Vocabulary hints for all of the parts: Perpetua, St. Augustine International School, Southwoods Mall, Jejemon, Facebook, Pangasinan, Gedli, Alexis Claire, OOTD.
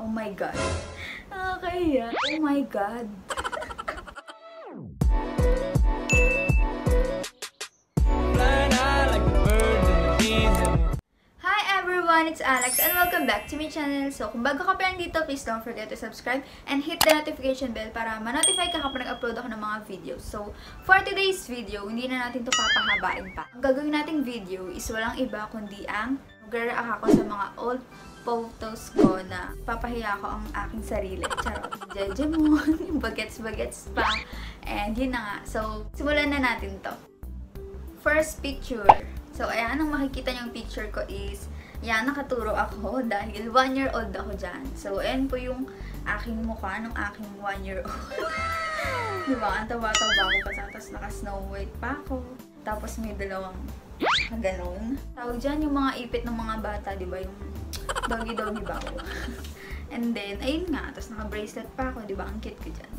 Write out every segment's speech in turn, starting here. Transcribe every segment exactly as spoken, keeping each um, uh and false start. Oh my God. Nakakahiya. Oh my God. It's Alex and welcome back to my channel. So, kung bago ka pa lang dito, please don't forget to subscribe and hit the notification bell para ma-notify ka kapag nag-upload ako ng mga videos. So, for today's video, hindi na natin ito papahabain pa. Ang gagawin nating video is walang iba kundi ang mag-react ako sa mga old photos ko na papahiya ko ang aking sarili. Charot. Jejemon. Bagets-bagets pa. And yun na nga. So, simulan na natin to. First picture. So, ayan, ang makikita niyong picture ko is yan, nakaturo ako dahil one year old ako dyan. So, ayan po yung aking mukha ng aking one year old. Diba? Ang tawa-tawa ko pa. Tapos naka-snow white pa ako. Tapos may dalawang ganun. Tawag dyan yung mga ipit ng mga bata, diba? Yung doggy-doggy ba ako. And then, ayun nga. Tapos naka-bracelet pa ako, diba? Ang cute ko dyan.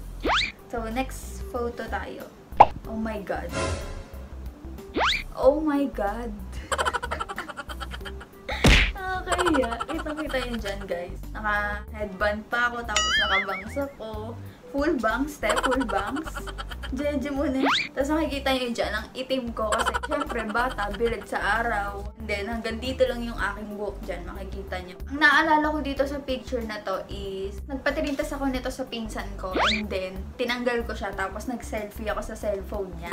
So, next photo tayo. Oh my God. Oh my God. Kaya, kita-kita yun dyan, guys. Naka-headband pa ako, tapos naka-bangs ako. Full bangs, te, full bangs. Jeje muna. Tapos nakikita nyo dyan, ang itim ko kasi syempre bata, bilid sa araw. And then, hanggang dito lang yung aking buhok dyan, makikita nyo. Ang naalala ko dito sa picture na to is, nagpatirintas ako nito sa pinsan ko. And then, tinanggal ko siya, tapos nag-selfie ako sa cellphone niya.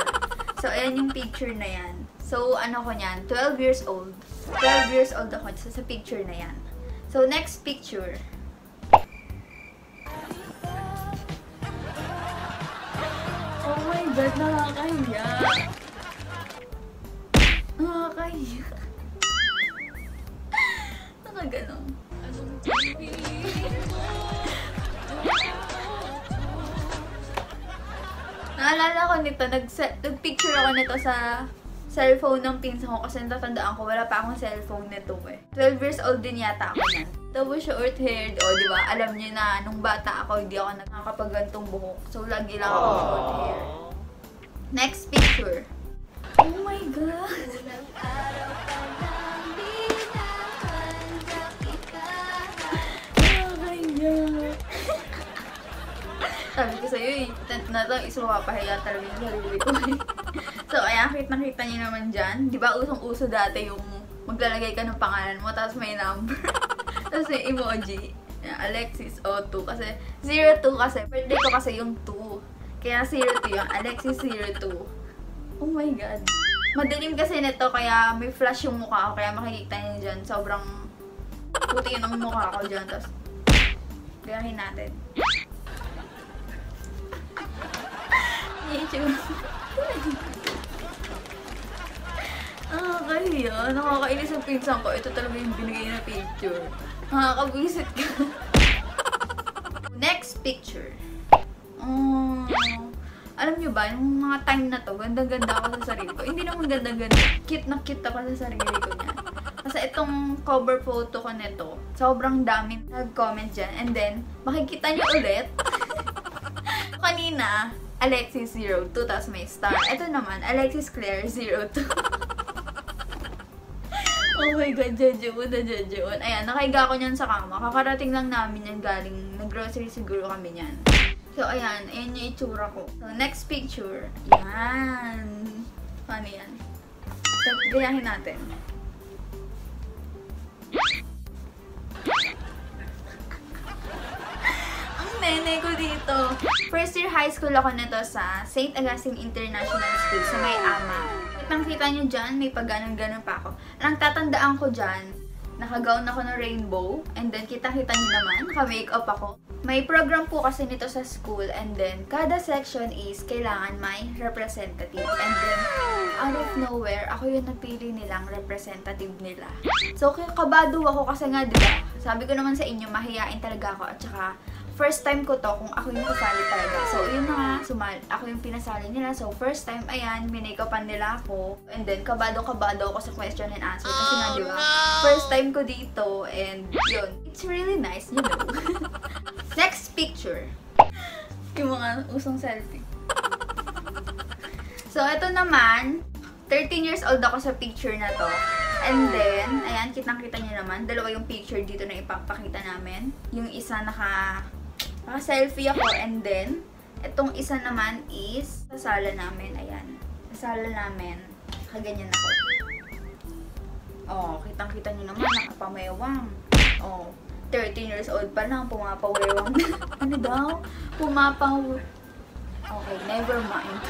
So, ayan yung picture na yan. So, ano ko niyan? twelve years old. twelve years old ako sa, sa picture na yan. So, next picture. Oh my God, nakakahiya. Nakakahiya. Nakaganong. Naalala ko nito, nag-picture ako nito sa cellphone ng pinsan ko kasi natatandaan ko, wala pa akong cellphone nito eh. twelve years old din yata ako niyan. Tapos short-haired, o oh, diba? Alam niyo na, nung bata ako, hindi ako nakakapagantong buhok. So, lagi lang ako short-hair. Next picture. Oh my God! Sabi ko sa'yo eh, na ito, isuwapahiya talaga yung sarili ko eh. So, ayan, nakita niyo naman dyan. Diba, usong-uso dati yung maglalagay ka ng pangalan mo, tapos may number. Tapos may emoji. Alexis O two kasi, zero two kasi, birthday ko kasi yung two. Kaya zero two yung Alexis zero two. Oh my God. Madilim kasi nito, kaya may flash yung mukha ko, kaya makikita niyo dyan. Sobrang puti yun ang mukha ko dyan. Tapos, gayahin natin. YouTube. Ah, kaya yun. Nakakainis ang pinsan ko. Ito talaga yung binigay na picture. Nakakabwisit ka. Next picture. Oh, alam nyo ba, yung mga time na to, ganda-ganda ako sa sarili ko. Hindi naman ganda-ganda. Cute na cute ako sa sarili ko niya. Kasi itong cover photo ko nito, sobrang dami nag-comment dyan. And then, makikita nyo ulit. Kanina, Alexis zero two, tapos may star. Ito naman, Alexis Claire zero two. Oh my God, jajuon na jajuon. Ayan, nakahiga ko niyan sa kama. Kakarating lang namin yan galing. Nag-grocery siguro kami niyan. So, ayan. Ayan yung itsura ko. So, next picture. Ayan. Ano yan? So, gayahin natin. Nene ko dito. First year high school ako nito sa Saint Augustine International School sa may ama. Nakita nyo dyan, may pagganon-ganon pa ako. Ang tatandaan ko dyan, nakagaon ako ng rainbow. And then, kita-kita nyo naman, naka-makeup ako. May program po kasi nito sa school. And then, kada section is kailangan may representative. And then, out of nowhere, ako yung napili nilang representative nila. So, kabado ako kasi nga, diba? Sabi ko naman sa inyo, mahihain talaga ako at saka first time ko to, kung ako yung kasali talaga. So, yun na nga. Sumal, ako yung pinasali nila. So, first time, ayan, minake-upan nila ako. And then, kabado-kabado ako sa question and answer. Kasi nga, di ba? First time ko dito. And, yun. It's really nice, you know. Next picture. Yung mga usong selfie. So, ito naman, thirteen years old ako sa picture na to. And then, ayan, kitang-kita niyo naman. Dalawa yung picture dito na ipapakita namin. Yung isa naka, naka-selfie ako. And then, itong isa naman is sa sala namin. Ayan. Sa sala namin. Kaganyan ako. Oh, kitang-kita niyo naman. Nakapamewang. Oh, thirteen years old pa lang. Pumapawewang. Ano daw? Pumapaw... Okay, never mind.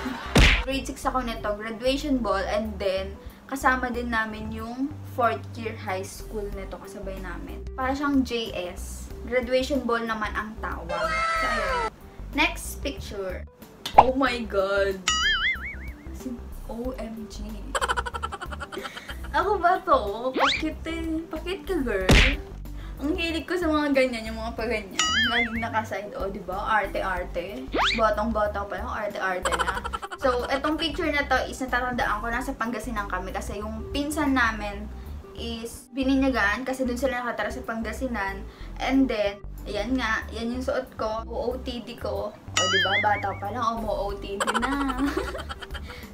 grade six ako nito. Graduation ball. And then, kasama din namin yung fourth year high school nito, kasabay namin. Para siyang J S. Graduation ball naman ang tawag. So, ayun. Next picture. Oh my God! As in, O M G. Ako ba to? Pakit eh. Pakit ka, girl. Ang hilig ko sa mga ganyan, yung mga paganyan. Laging nakaside. O, oh, diba? Arte-arte. Botong-bota pa lang. Arte-arte na. So, etong picture na to is natatandaan ko, nasa Pangasinan kami kasi yung pinsan namin is bininyagaan kasi dun sila nakatara sa Pangasinan. And then, ayan nga, yan yung suot ko, O O T D ko. O, diba? Bata pa lang, O M O O T D na.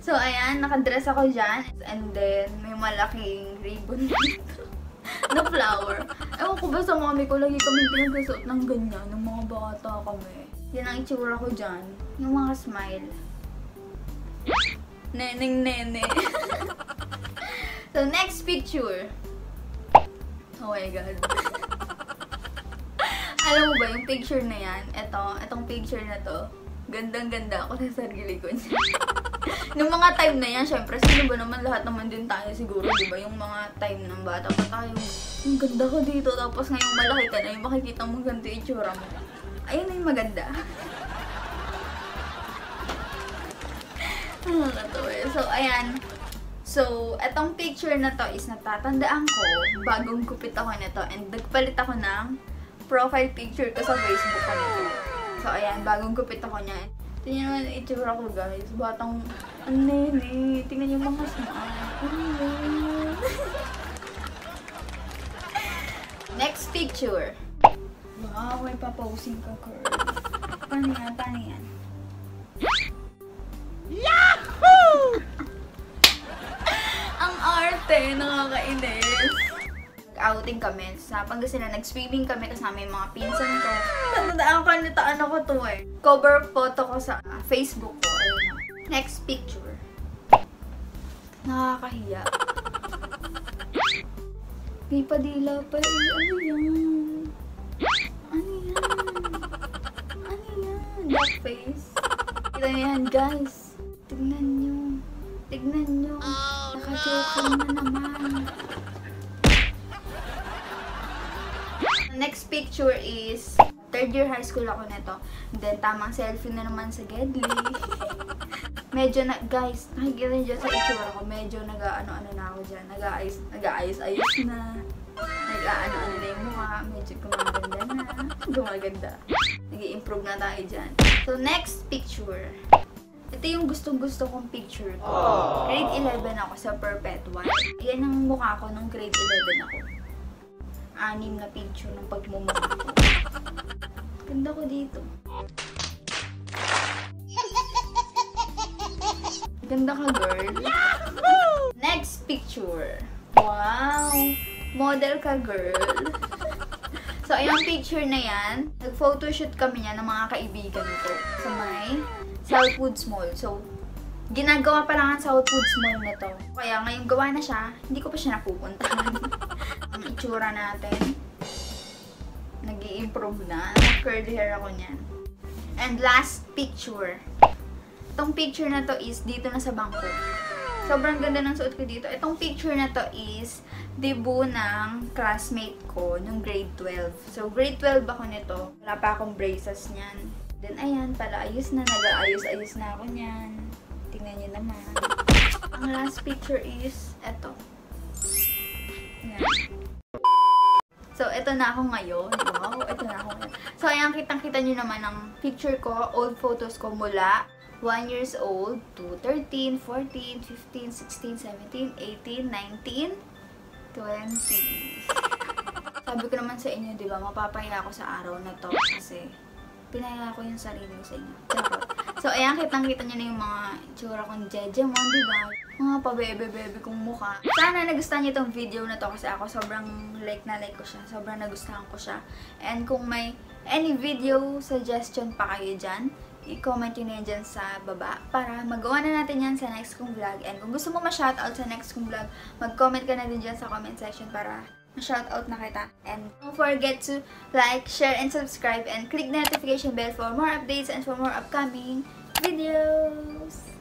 So, ayan, nakadress ako dyan. And then, may malaking ribbon dito. Na flower. Ewan ko ba sa mami ko, lagi kami pinagsusuot ng ganyan, ng mga bata kami. Yan ang itsura ko dyan, yung mga smile. Neneng nene. So, next picture. Oh my God. Alam mo ba yung picture na yan? Ito, itong picture na to. Gandang-ganda ako sa sarili ko niya. Nung mga time na yan, syempre, sino ba naman, lahat naman din tayo siguro, diba? Yung mga time ng bata pa tayo, yung ganda ko dito, tapos ngayong malaki ka na, yung makikita mo ganito yung itsura mo. Ayun na yung maganda. So, ayan. So, etong picture na to is natatandaan ko, bagong gupit ako nito and nagpalit ako ng profile picture ko sa Facebook ko nito. So, ayan, bagong gupit ako niya. Tingnan naman itsura ko, guys. Batang nene. Tingnan niyo mga smile. Next picture. Wow, may paposing ka, girl. Paano yan? Paano yan? Yahoo! Ang arte, nakakainis. Nag-outing kami sa Pangasinan, nag-swimming kami kasama yung mga pinsan ko. Tandaan ko nito, ano ko to eh. Cover photo ko sa uh, Facebook ko. Ayun. Next picture. Nakakahiya. May padila pa eh. Ano yan? Ano yan? Ano yan? That face. Kita niyo yan, guys. Tignan nyo. Tignan nyo. Oh, nakajoker na naman. The next picture is third year high school ako nito. Then, tamang selfie na naman sa Gedli. Medyo na, guys, nakikita nyo sa itsura ko. Medyo nag-ano-ano na ako dyan. Nag-aayos, nag-aayos-ayos na. Nag-ano-ano na yung mukha. Medyo gumaganda na. Gumaganda. Nag-i-improve na tayo dyan. So, next picture. Ito yung gustong-gusto kong picture ko. grade eleven ako sa Perpetua. Ayan ang mukha ko nung grade eleven ako. Anim na picture ng pagmumukha ko. Ganda ko dito. Ganda ka, girl. Next picture. Wow! Model ka, girl. So, ayan ang picture na yan. Nag-photoshoot kami niya ng mga kaibigan ko. Sa may Southwoods Mall. So, ginagawa pa lang ang Southwoods Mall na to. Kaya ngayong gawa na siya, hindi ko pa siya napupuntahan. Ang itsura natin. Nag-i-improve na. Curly hair ako niyan. And last picture. Itong picture na to is dito na sa bangko. Sobrang ganda ng suot ko dito. Itong picture na to is debut ng classmate ko nung grade twelve. So, grade twelve ako nito. Wala pa akong braces niyan. Then, ayan, pala ayos na, nag-aayos-ayos na ako niyan. Tingnan niyo naman. Ang last picture is, eto. Ayan. So, eto na ako ngayon. Wow, eto na ako ngayon. So, ayan, kitang-kita niyo naman ang picture ko, old photos ko mula one years old to thirteen, fourteen, fifteen, sixteen, seventeen, eighteen, nineteen, twenty. Sabi ko naman sa inyo, diba, mapapaya ako sa araw na to kasi pinaya ko yung sarili ko sa inyo. So, So, ayan, kitang-kita nyo na yung mga tsura kong jejemon, diba? Mga pabebe-bebe kong mukha. Sana nagustuhan nyo itong video na to kasi ako sobrang like na like ko siya. Sobrang nagustuhan ko siya. And kung may any video suggestion pa kayo dyan, i-comment yun na dyan sa baba para magawa na natin yan sa next kong vlog. And kung gusto mo ma-shoutout sa next kong vlog, mag-comment ka na din dyan sa comment section para ma-shoutout na kita. And don't forget to like, share, and subscribe. And click the notification bell for more updates and for more upcoming videos.